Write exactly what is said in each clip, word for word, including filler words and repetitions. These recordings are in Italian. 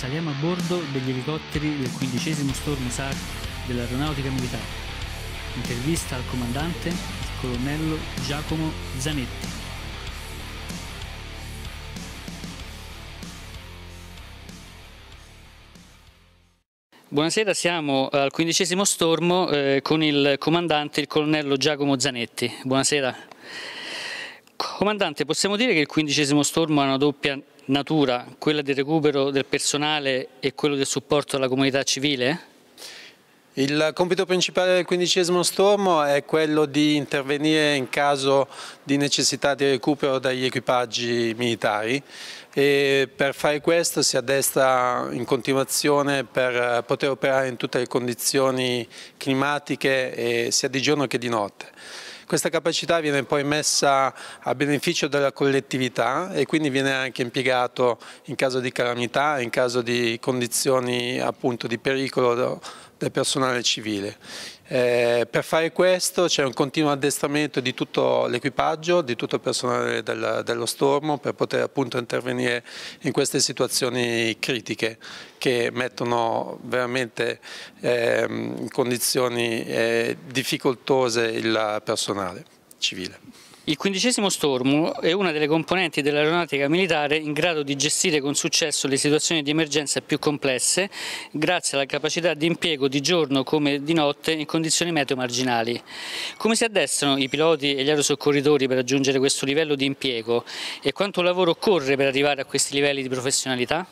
saliamo a bordo degli elicotteri del quindicesimo Stormo S A R dell'Aeronautica Militare. Intervista al comandante, il colonnello Giacomo Zanetti. Buonasera, siamo al quindicesimo Stormo eh, con il comandante, il colonnello Giacomo Zanetti. Buonasera. Comandante, possiamo dire che il quindicesimo Stormo ha una doppia natura, quella del recupero del personale e quello del supporto alla comunità civile? Il compito principale del quindicesimo Stormo è quello di intervenire in caso di necessità di recupero dagli equipaggi militari e per fare questo si addestra in continuazione per poter operare in tutte le condizioni climatiche eh, sia di giorno che di notte. Questa capacità viene poi messa a beneficio della collettività e quindi viene anche impiegato in caso di calamità, in caso di condizioni appunto di pericolo del personale civile. Eh, per fare questo c'è un continuo addestramento di tutto l'equipaggio, di tutto il personale del, dello Stormo per poter appunto intervenire in queste situazioni critiche che mettono veramente eh, in condizioni eh, difficoltose il personale civile. Il quindicesimo Stormo è una delle componenti dell'aeronautica militare in grado di gestire con successo le situazioni di emergenza più complesse grazie alla capacità di impiego di giorno come di notte in condizioni meteo marginali. Come si addestrano i piloti e gli aerosoccorritori per raggiungere questo livello di impiego e quanto lavoro occorre per arrivare a questi livelli di professionalità?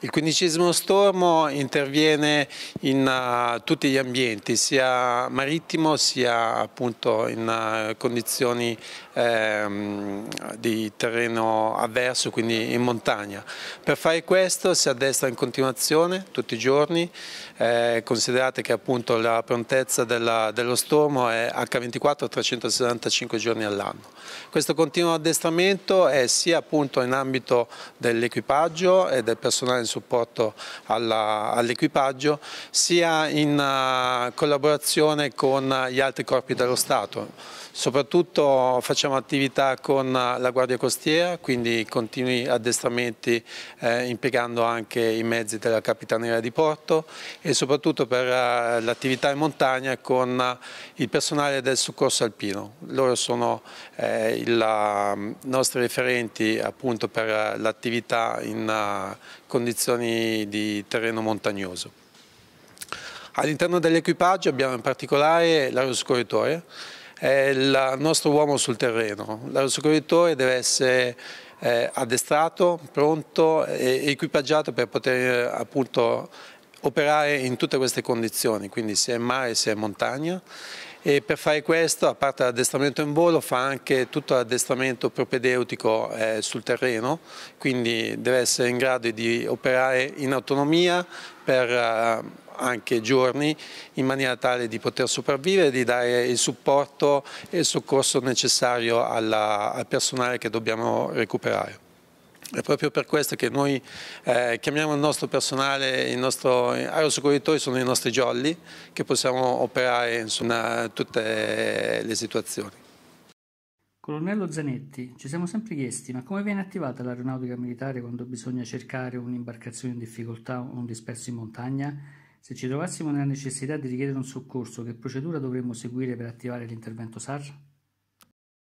Il quindicesimo Stormo interviene in uh, tutti gli ambienti, sia marittimo sia appunto in uh, condizioni ehm, di terreno avverso, quindi in montagna. Per fare questo si addestra in continuazione tutti i giorni, eh, considerate che appunto la prontezza della, dello Stormo è acca ventiquattro, trecentosessantacinque giorni all'anno. Questo continuo addestramento è sia appunto in ambito dell'equipaggio e del personale supporto all'equipaggio, all sia in uh, collaborazione con gli altri corpi dello Stato. Soprattutto facciamo attività con la Guardia Costiera, quindi continui addestramenti eh, impiegando anche i mezzi della Capitaneria di Porto e soprattutto per uh, l'attività in montagna con uh, il personale del soccorso alpino. Loro sono eh, i nostri referenti appunto per uh, l'attività in uh, condizioni di terreno montagnoso. All'interno dell'equipaggio abbiamo in particolare l'aerosoccorritore, è il nostro uomo sul terreno. L'aerosoccorritore deve essere eh, addestrato, pronto e equipaggiato per poter eh, appunto operare in tutte queste condizioni, quindi sia in mare sia in montagna. E per fare questo, a parte l'addestramento in volo, fa anche tutto l'addestramento propedeutico eh, sul terreno, quindi deve essere in grado di operare in autonomia per eh, anche giorni, in maniera tale di poter sopravvivere e di dare il supporto e il soccorso necessario alla, al personale che dobbiamo recuperare. È proprio per questo che noi eh, chiamiamo il nostro personale, il nostro aerosoccorritori sono i nostri jolly che possiamo operare insomma, in tutte le situazioni. Colonnello Zanetti, ci siamo sempre chiesti ma come viene attivata l'aeronautica militare quando bisogna cercare un'imbarcazione in difficoltà o un disperso in montagna? Se ci trovassimo nella necessità di richiedere un soccorso, che procedura dovremmo seguire per attivare l'intervento S A R?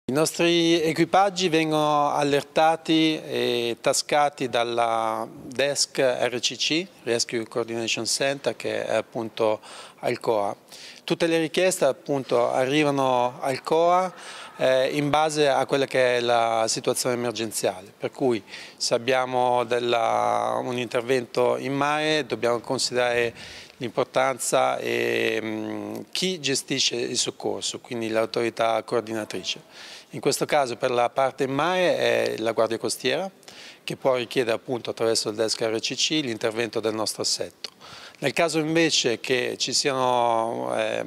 I nostri equipaggi vengono allertati e tascati dalla desk R C C, Rescue Coordination Center, che è appunto al C O A. Tutte le richieste appunto arrivano al C O A eh, in base a quella che è la situazione emergenziale, per cui se abbiamo della, un intervento in mare dobbiamo considerare l'importanza e mh, chi gestisce il soccorso, quindi l'autorità coordinatrice. In questo caso per la parte in mare è la Guardia Costiera che può richiedere appunto attraverso il desk R C C l'intervento del nostro assetto. Nel caso invece che ci siano eh,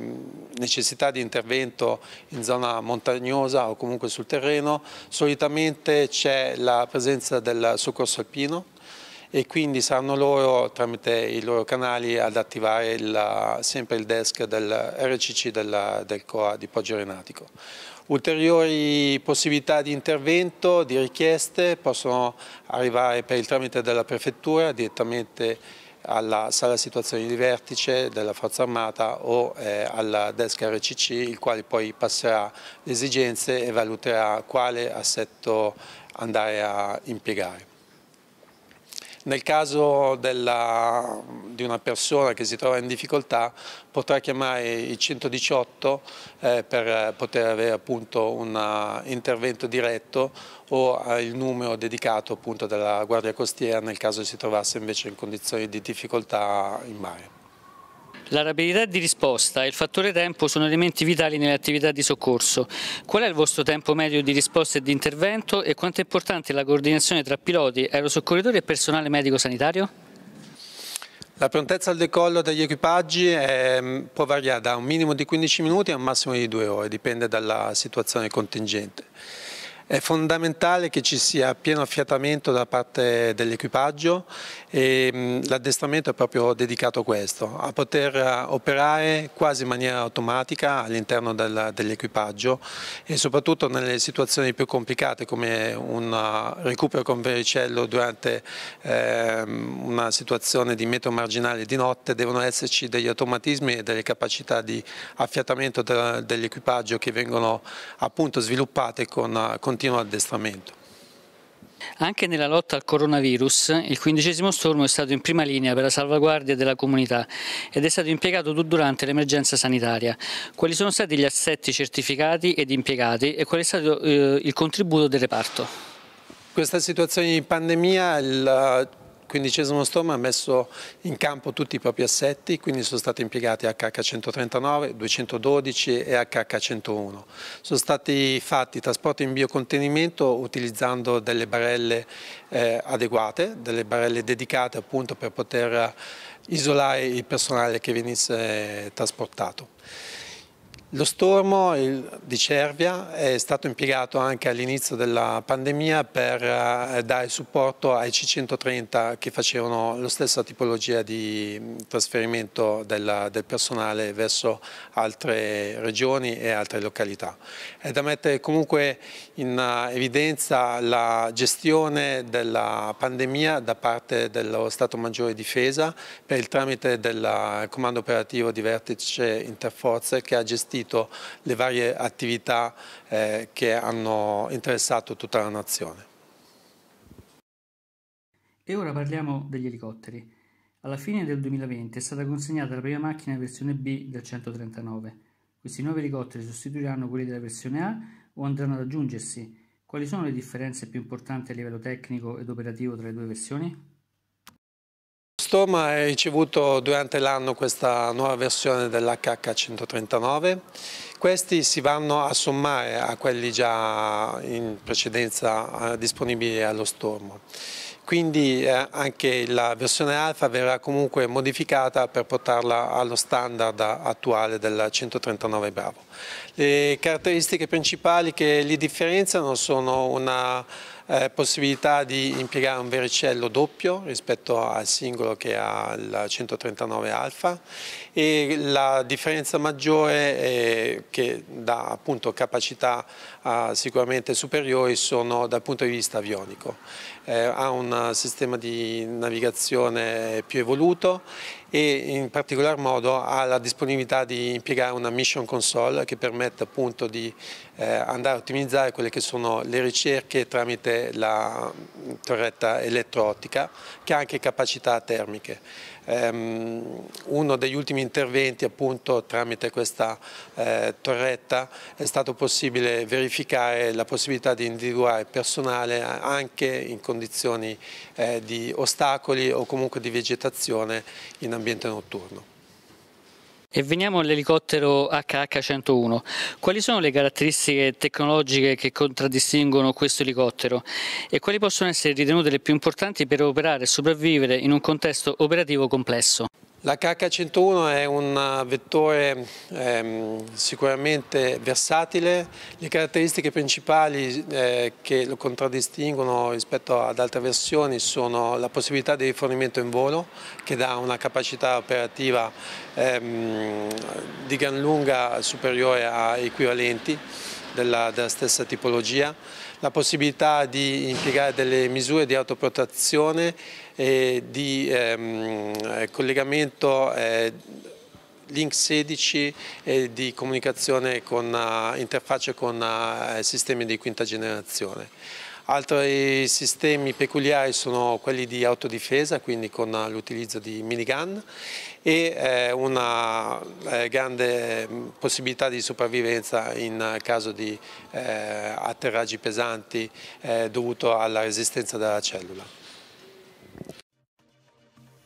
necessità di intervento in zona montagnosa o comunque sul terreno, solitamente c'è la presenza del soccorso alpino e quindi saranno loro, tramite i loro canali, ad attivare il, sempre il desk del R C C del, del C O A di Poggio Renatico. Ulteriori possibilità di intervento, di richieste, possono arrivare per il tramite della Prefettura direttamente alla sala situazioni di vertice della Forza Armata o eh, alla desk R C C, il quale poi passerà le esigenze e valuterà quale assetto andare a impiegare. Nel caso della, di una persona che si trova in difficoltà, potrà chiamare il centodiciotto eh, per poter avere appunto un intervento diretto, o il numero dedicato appunto della Guardia Costiera nel caso si trovasse invece in condizioni di difficoltà in mare. La rapidità di risposta e il fattore tempo sono elementi vitali nelle attività di soccorso. Qual è il vostro tempo medio di risposta e di intervento e quanto è importante la coordinazione tra piloti, aerosoccorritori e personale medico-sanitario? La prontezza al decollo degli equipaggi è, può variare da un minimo di quindici minuti a un massimo di due ore, dipende dalla situazione contingente. È fondamentale che ci sia pieno affiatamento da parte dell'equipaggio e l'addestramento è proprio dedicato a questo, a poter operare quasi in maniera automatica all'interno dell'equipaggio e soprattutto nelle situazioni più complicate come un recupero con vericello durante eh, una situazione di meteo marginale di notte. Devono esserci degli automatismi e delle capacità di affiatamento dell'equipaggio che vengono appunto sviluppate con continuità. Addestramento. Anche nella lotta al coronavirus, il quindicesimo Stormo è stato in prima linea per la salvaguardia della comunità ed è stato impiegato durante l'emergenza sanitaria. Quali sono stati gli assetti certificati ed impiegati e qual è stato eh, il contributo del reparto? Questa situazione di pandemia, il quindicesimo Stormo ha messo in campo tutti i propri assetti, quindi sono stati impiegati H H centotrentanove, duecentododici e H H centouno. Sono stati fatti trasporti in biocontenimento utilizzando delle barelle eh, adeguate, delle barelle dedicate appunto per poter isolare il personale che venisse trasportato. Lo Stormo di Cervia è stato impiegato anche all'inizio della pandemia per dare supporto ai C centotrenta che facevano la stessa tipologia di trasferimento del, del personale verso altre regioni e altre località. È da mettere comunque in evidenza la gestione della pandemia da parte dello Stato Maggiore Difesa per il tramite del Comando Operativo di Vertice Interforze, che ha gestito le varie attività eh, che hanno interessato tutta la nazione. E ora parliamo degli elicotteri. Alla fine del duemilaventi è stata consegnata la prima macchina versione B del centotrentanove. Questi nuovi elicotteri sostituiranno quelli della versione A o andranno ad aggiungersi? Quali sono le differenze più importanti a livello tecnico ed operativo tra le due versioni? Stormo ha ricevuto durante l'anno questa nuova versione dell'H H centotrentanove, questi si vanno a sommare a quelli già in precedenza disponibili allo Stormo. Quindi anche la versione Alfa verrà comunque modificata per portarla allo standard attuale del centotrentanove Bravo. Le caratteristiche principali che li differenziano sono una eh, possibilità di impiegare un vericello doppio rispetto al singolo che ha il centotrentanove Alfa, e la differenza maggiore eh, che dà appunto capacità eh, sicuramente superiori sono dal punto di vista avionico. Eh, ha un sistema di navigazione più evoluto e in particolar modo ha la disponibilità di impiegare una mission console che permette appunto di eh, andare a ottimizzare quelle che sono le ricerche tramite la torretta elettroottica, che ha anche capacità termiche. Um, uno degli ultimi interventi appunto tramite questa eh, torretta è stato possibile verificare la possibilità di individuare personale anche in condizioni eh, di ostacoli o comunque di vegetazione in ambiente notturno. E veniamo all'elicottero H H centouno. Quali sono le caratteristiche tecnologiche che contraddistinguono questo elicottero e quali possono essere ritenute le più importanti per operare e sopravvivere in un contesto operativo complesso? La H H centouno è un vettore ehm, sicuramente versatile. Le caratteristiche principali eh, che lo contraddistinguono rispetto ad altre versioni sono la possibilità di rifornimento in volo, che dà una capacità operativa ehm, di gran lunga superiore a equivalenti della, della stessa tipologia, la possibilità di impiegare delle misure di autoprotezione e di ehm, collegamento eh, link sedici e di comunicazione con uh, interfacce con uh, sistemi di quinta generazione. Altri sistemi peculiari sono quelli di autodifesa, quindi con uh, l'utilizzo di minigun e eh, una eh, grande possibilità di sopravvivenza in uh, caso di eh, atterraggi pesanti eh, dovuto alla resistenza della cellula.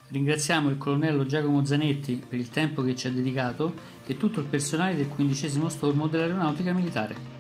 Ringraziamo il colonnello Giacomo Zanetti per il tempo che ci ha dedicato e tutto il personale del quindicesimo Stormo dell'Aeronautica Militare.